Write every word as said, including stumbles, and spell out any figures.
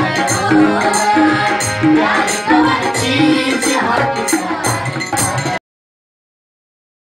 I